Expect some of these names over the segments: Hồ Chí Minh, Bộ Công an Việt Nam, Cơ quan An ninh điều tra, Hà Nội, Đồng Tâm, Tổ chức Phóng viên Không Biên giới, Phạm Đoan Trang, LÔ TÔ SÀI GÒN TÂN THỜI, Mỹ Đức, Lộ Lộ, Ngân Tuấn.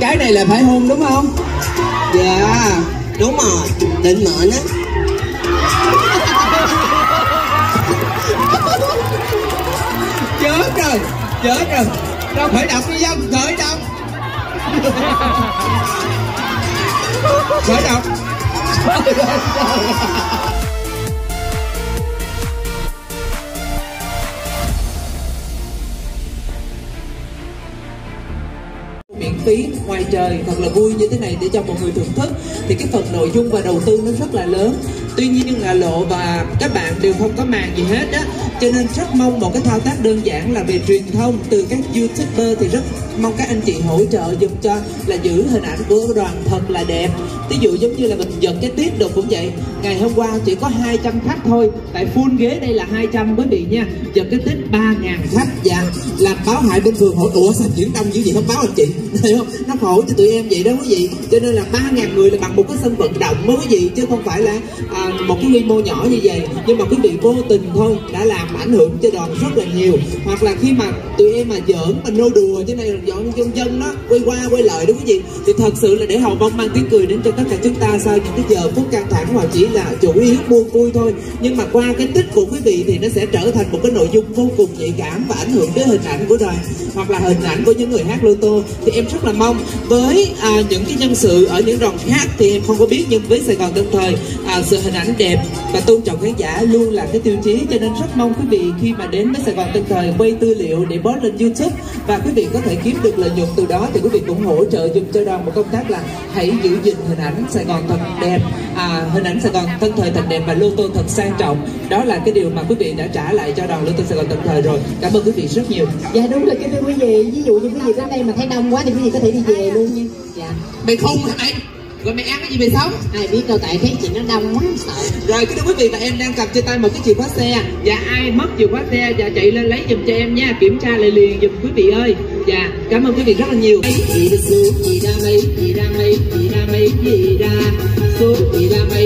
Cái này là phải hôn đúng không? Dạ đúng rồi, định mệnh á. Chết rồi, chết rồi. Đâu phải đọc đi dân, khởi động. Khởi động. Miễn phí ngoài trời thật là vui như thế này để cho mọi người thưởng thức, thì cái phần nội dung và đầu tư nó rất là lớn. Tuy nhiên là Lộ và các bạn đều không có màn gì hết á, cho nên rất mong một cái thao tác đơn giản là về truyền thông từ các YouTuber, thì rất mong các anh chị hỗ trợ giúp cho là giữ hình ảnh của đoàn thật là đẹp. Ví dụ giống như là mình giật cái tiết được cũng vậy, ngày hôm qua chỉ có 200 khách thôi, tại full ghế đây là 200 quý vị nha, giật cái tiết 3.000 khách. Và làm báo hại bên phường hỏi ủa sao diễn đông dữ vậy không báo anh chị, thấy không, nó khổ cho tụi em vậy đó quý vị. Cho nên là 3.000 người là bằng một cái sân vận động mới quý vị, chứ không phải là một cái quy mô nhỏ như vậy. Nhưng mà quý vị vô tình thôi đã làm ảnh hưởng cho đoàn rất là nhiều. Hoặc là khi mà tụi em mà giỡn mà nô đùa thế này dọn trong dân đó, quay qua quay lại đúng không gì, thì thật sự là để hầu mong mang tiếng cười đến cho tất cả chúng ta sau những cái giờ phút căng thẳng, hoặc chỉ là chủ yếu buông vui thôi. Nhưng mà qua cái tích của quý vị thì nó sẽ trở thành một cái nội dung vô cùng nhạy cảm và ảnh hưởng đến hình ảnh của đoàn, hoặc là hình ảnh của những người hát Lô Tô. Thì em rất là mong với những cái nhân sự ở những đoàn khác thì em không có biết, nhưng với Sài Gòn Tân Thời, sự hình ảnh đẹp và tôn trọng khán giả luôn là cái tiêu chí. Cho nên rất mong quý vị khi mà đến với Sài Gòn Tân Thời quay tư liệu để post lên YouTube và quý vị có thể kiếm được lợi nhuận từ đó, thì quý vị cũng hỗ trợ giúp cho đoàn một công tác là hãy giữ gìn hình ảnh Sài Gòn thật đẹp, hình ảnh Sài Gòn Tân Thời thật đẹp và Lô Tô thật sang trọng. Đó là cái điều mà quý vị đã trả lại cho đoàn Lô Tô Sài Gòn Tân Thời rồi. Cảm ơn quý vị rất nhiều. Dạ đúng rồi, kính thưa quý vị, ví dụ như quý vị đến đây mà thấy đông quá thì quý vị có thể đi về luôn nha. Dạ. Mày không hả mày? Rồi mày ăn cái gì về sống? Ai biết đâu, tại thấy chuyện nó đông quá sợ. Rồi cái đó quý vị, và em đang cầm trên tay một cái chìa khóa xe. Dạ ai mất chìa khóa xe dạ chạy lên lấy giùm cho em nha, kiểm tra lại liền giùm quý vị ơi. Dạ cảm ơn quý vị rất là nhiều. Hãy subscribe cho kênh Ghiền Mì Gõ để không bỏ lỡ những video hấp dẫn.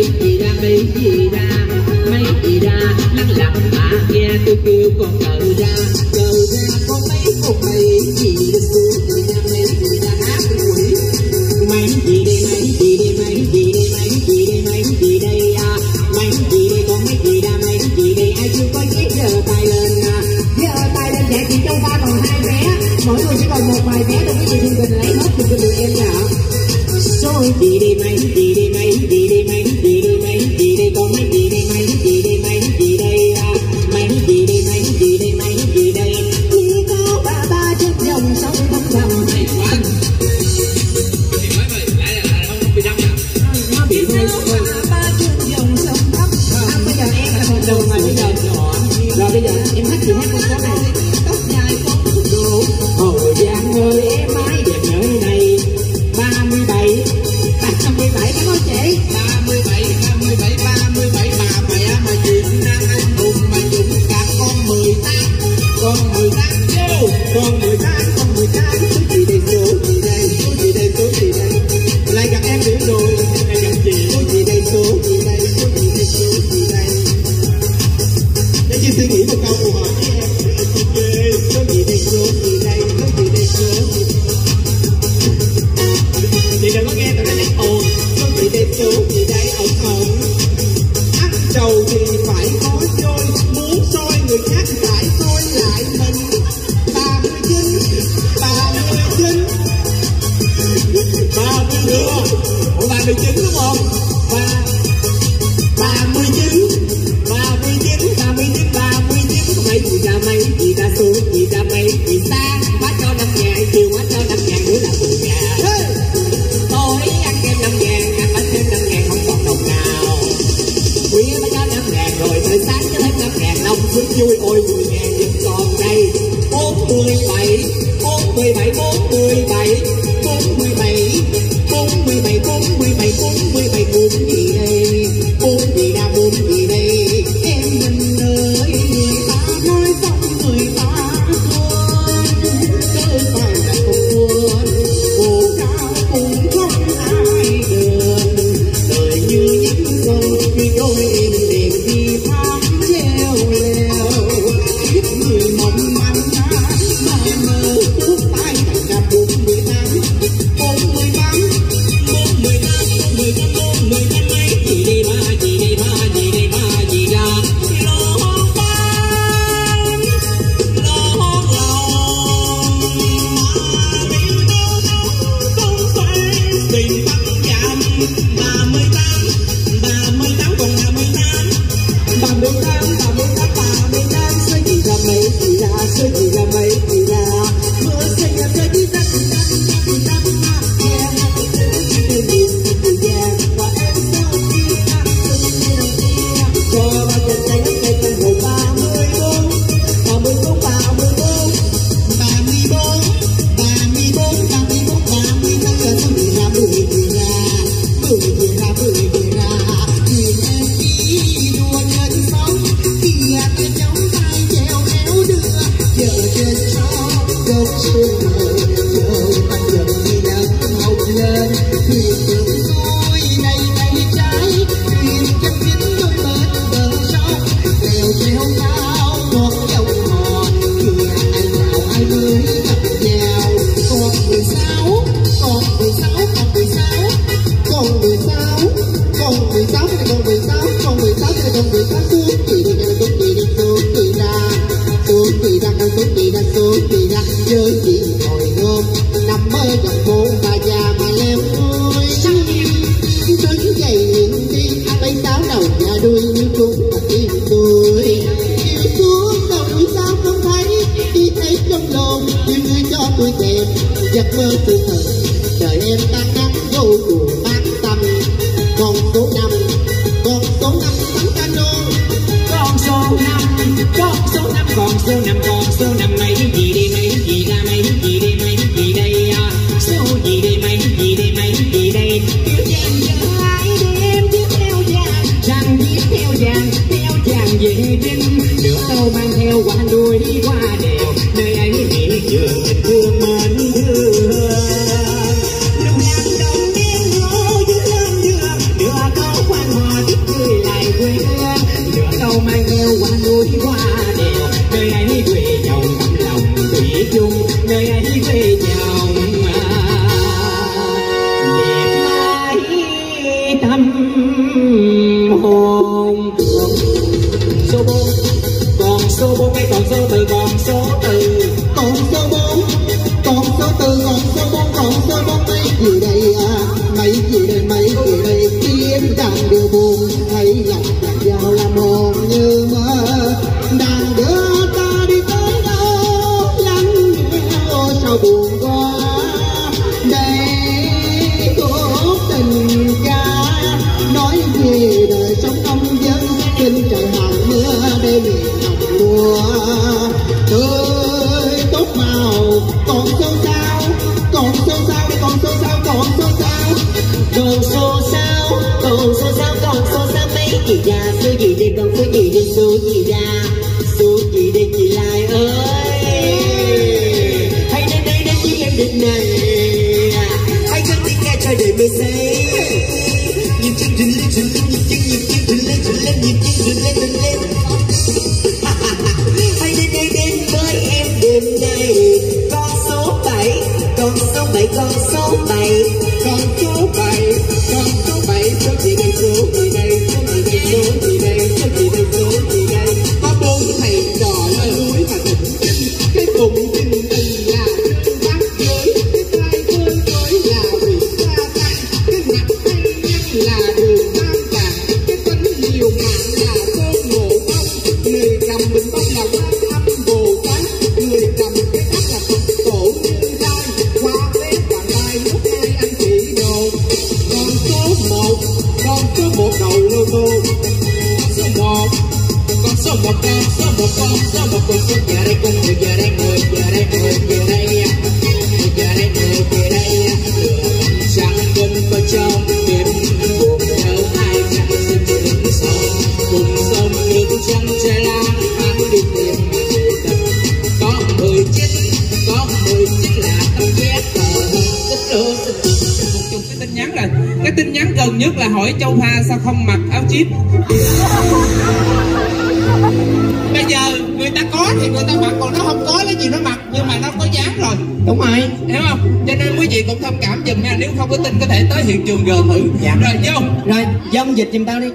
Dùm tao đi,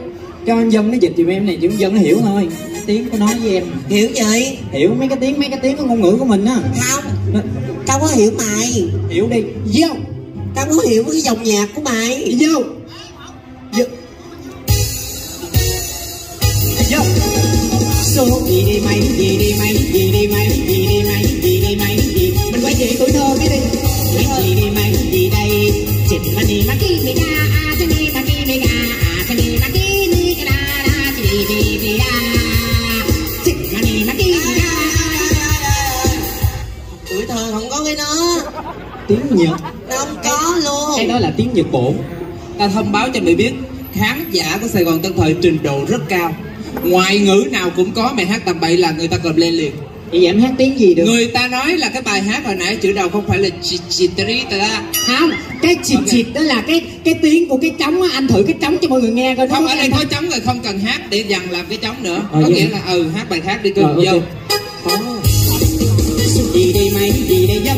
cho anh Dân nó dịch dùm em này, chứ Dân nó hiểu thôi. Tiếng của nó với em hiểu gì? Hiểu mấy cái tiếng của ngôn ngữ của mình á. Không, tao có hiểu mày. Hiểu đi vô. Tao có hiểu cái dòng nhạc của mày. Vô vô vô. Số gì đi mày, gì đi mày, gì đi mày, gì đi mày, gì đi mày, gì mình quay về tuổi thơ cái đi. Mấy gì đi mày, gì đây chỉnh mà đi mà kia mày ra à cho đi mà kia mày ra. Tuổi thơ không có cái đó. Tiếng Nhật không có luôn. Cái đó là tiếng Nhật Bản. Ta thông báo cho mày biết, khán giả của Sài Gòn Tân Thời trình độ rất cao. Ngoại ngữ nào cũng có, mày hát tầm bậy là người ta cầm lên liền. Vậy em hát tiếng gì được? Người ta nói là cái bài hát hồi nãy chữ đầu không phải là chịt chịt tí ta ra. Không, cái chịt okay. Chịt đó là cái tiếng của cái trống á, anh thử cái trống cho mọi người nghe coi. Không, ở đây có trống rồi không cần hát để dằn làm cái trống nữa. Có nghĩa là hát bài khác đi cưng vô. Đi đây mày đi đây dâm.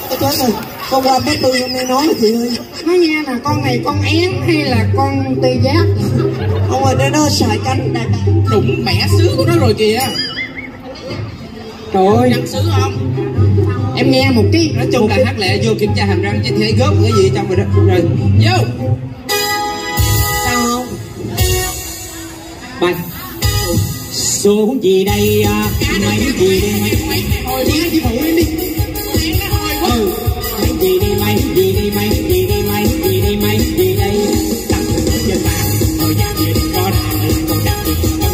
Quá rồi, con qua mấy tôi hôm nay nói chị ơi. Nói nghe là con này con én hay là con tê giác? Không rồi, nó xài cánh này. Đụng mẻ sứ của nó rồi kìa. Trời ơi. Cánh sứ không? Em nghe một cái. Nói chung là hát lẹ vô kiểm tra hàm răng chứ thế góp cái gì trong rồi đó. Rồi, vô. Sao không? Bài xuống gì đây? Mấy gì đây? Thôi đi chị phụ em đi. Đi đây mày, đi đây mày, đi đây mày, đi đây mày, đi đây. Tặng thử dân bạn, hồi gian về đừng có đà đừng còn đạp đừng còn đạp.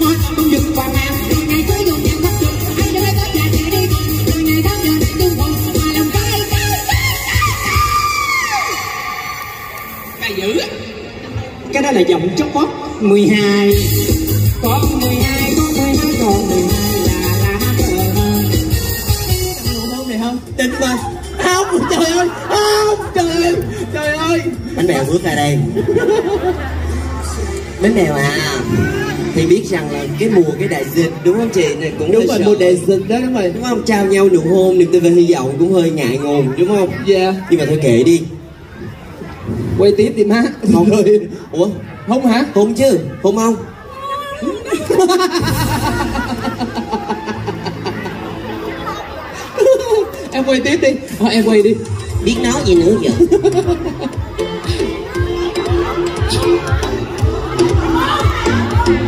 Nói không dừng qua mẹ, ngày cưới đường nhạc bắt đường. Ai đợi tới nhà trẻ đi, từ ngày tháng giờ này tương hồn. Mà lòng cái dữ. Cái đó là giọng chốc bóp 12. Con 12, con 12, con 12 là hát này không? Tính mà. Không, trời ơi, không, trời ơi. Bánh bèo bước ra đây. Bánh bèo à, thì biết rằng là cái mùa cái đại dịch đúng không chị? Này cũng đúng rồi, mùa đại dịch đó đúng không? Trao nhau nụ hôn, niềm tin và hy vọng cũng hơi ngại ngùng đúng không? Dạ. Nhưng mà thôi kệ đi. Quay tiếp đi má. Không rồi. Ủa? Không hả? Không chứ, không không? Em quay tiếp đi, em quay đi. Biết nói gì nữa vậy?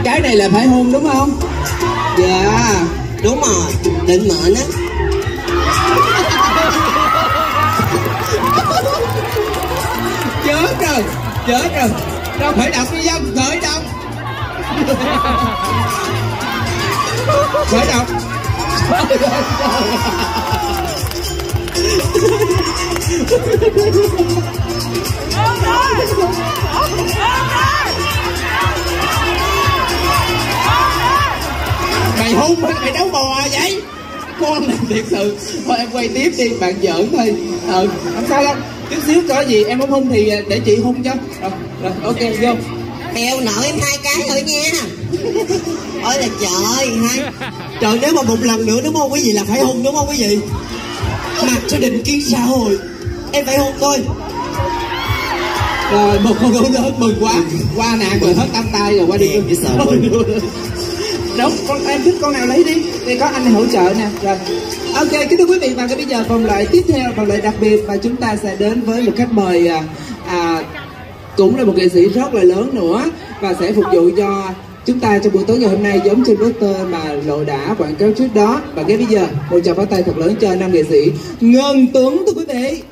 Cái này là phải hôn đúng không? Dạ yeah. Đúng rồi, định mệnh á. Chết rồi, chết rồi. Đâu phải đọc cái dân, khởi động. Khởi động. Mày hung hay mày đấu bò vậy? Con này thiệt sự. Thôi em quay tiếp đi, bạn giỡn thôi. Không sao đâu. Chút xíu có gì em không hung thì để chị hung cho. Rồi ok vô. Bèo nợ em 2 cái thôi nha. Ôi là trời ha. Trời nếu mà một lần nữa đúng không quý vị là phải hung đúng không quý vị? Mặc cho định kiến xã hội em phải hôn thôi. Rồi một con gấu lớn mừng quá. Qua nạn rồi hết tăm tay rồi qua đi. Em sợ mình. Đúng, con em thích con nào lấy đi. Thì có anh này hỗ trợ nè. Rồi. Ok, kính thưa quý vị và bây giờ vòng loại tiếp theo, vòng loại đặc biệt và chúng ta sẽ đến với một khách mời cũng là một nghệ sĩ rất là lớn nữa và sẽ phục vụ cho chúng ta trong buổi tối ngày hôm nay giống trên poster mà Lộ đã quảng cáo trước đó. Và ngay bây giờ, một tràng pháo tay thật lớn cho nam nghệ sĩ Ngân Tuấn thưa quý vị.